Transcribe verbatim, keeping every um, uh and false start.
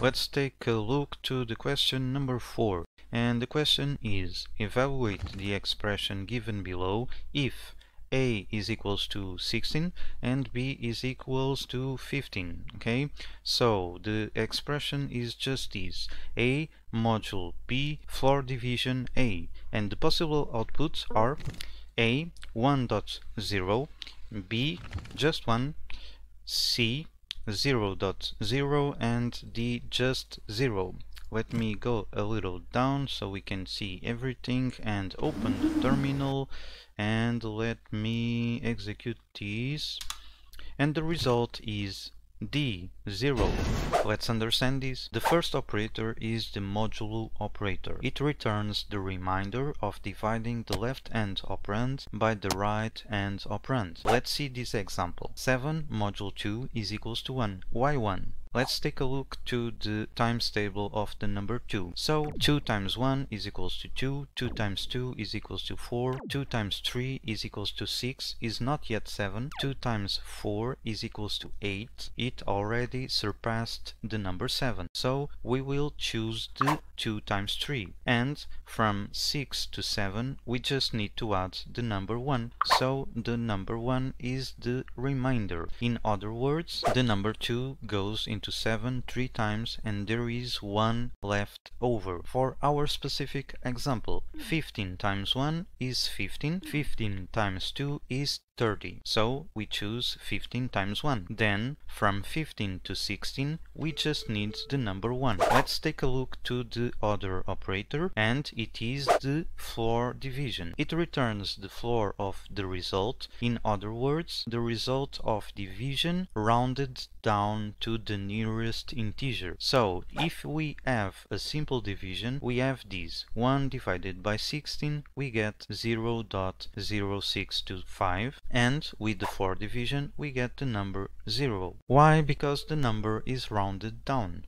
Let's take a look to the question number four, and the question is, evaluate the expression given below if A is equals to sixteen and B is equals to fifteen. Okay, so the expression is just this: A modulo B floor division A, and the possible outputs are A one point zero, B just one, C zero point zero, and D just zero. Let me go a little down so we can see everything and open the terminal, and let me execute this, and the result is D zero. Let's understand this. The first operator is the modulo operator. It returns the remainder of dividing the left hand operand by the right hand operand. Let's see this example. seven modulo two is equals to one. Why one? Let's take a look to the times table of the number two. So two times one is equals to two, two times two is equals to four, two times three is equals to six, is not yet seven, two times four is equals to eight, it already surpassed the number seven. So we will choose the two times three, and from six to seven we just need to add the number one. So the number one is the remainder. In other words, the number two goes into to seven three times and there is one left over. For our specific example, fifteen times one is fifteen, fifteen times two is thirty, so we choose fifteen times one. Then from fifteen to sixteen we just need the number one. Let's take a look to the other operator, and it is the floor division. It returns the floor of the result. In other words, the result of division rounded down to the nearest integer. So if we have a simple division, we have this one divided by sixteen, we get zero point zero six two five, and with the floor division we get the number zero. Why? Because the number is rounded down.